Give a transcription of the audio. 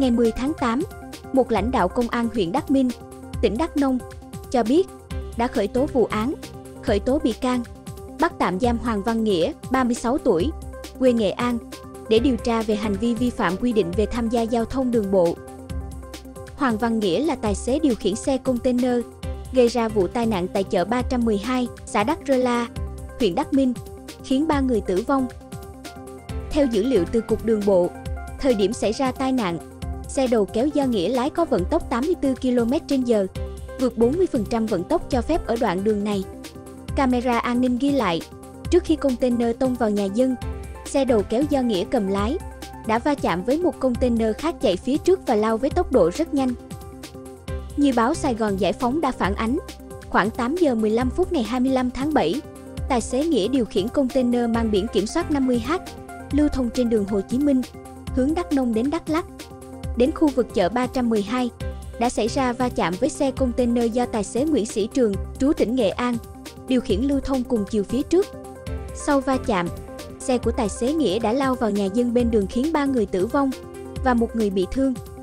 Ngày 10 tháng 8, một lãnh đạo công an huyện Đắk Mil, tỉnh Đắk Nông cho biết đã khởi tố vụ án, khởi tố bị can, bắt tạm giam Hoàng Văn Nghĩa, 36 tuổi, quê Nghệ An, để điều tra về hành vi vi phạm quy định về tham gia giao thông đường bộ. Hoàng Văn Nghĩa là tài xế điều khiển xe container, gây ra vụ tai nạn tại chợ 312, xã Đắk Rla, huyện Đắk Mil, khiến 3 người tử vong. Theo dữ liệu từ Cục Đường bộ, thời điểm xảy ra tai nạn, xe đầu kéo do Nghĩa lái có vận tốc 84 km/h, vượt 40% vận tốc cho phép ở đoạn đường này. Camera an ninh ghi lại, trước khi container tông vào nhà dân, xe đầu kéo do Nghĩa cầm lái đã va chạm với một container khác chạy phía trước và lao với tốc độ rất nhanh. Như báo Sài Gòn Giải Phóng đã phản ánh, khoảng 8 giờ 15 phút ngày 25 tháng 7, tài xế Nghĩa điều khiển container mang biển kiểm soát 50H, lưu thông trên đường Hồ Chí Minh, hướng Đắk Nông đến Đắk Lắk. Đến khu vực chợ 312, đã xảy ra va chạm với xe container do tài xế Nguyễn Sĩ Trường, trú tỉnh Nghệ An, điều khiển lưu thông cùng chiều phía trước. Sau va chạm, xe của tài xế Nghĩa đã lao vào nhà dân bên đường khiến 3 người tử vong và 1 người bị thương.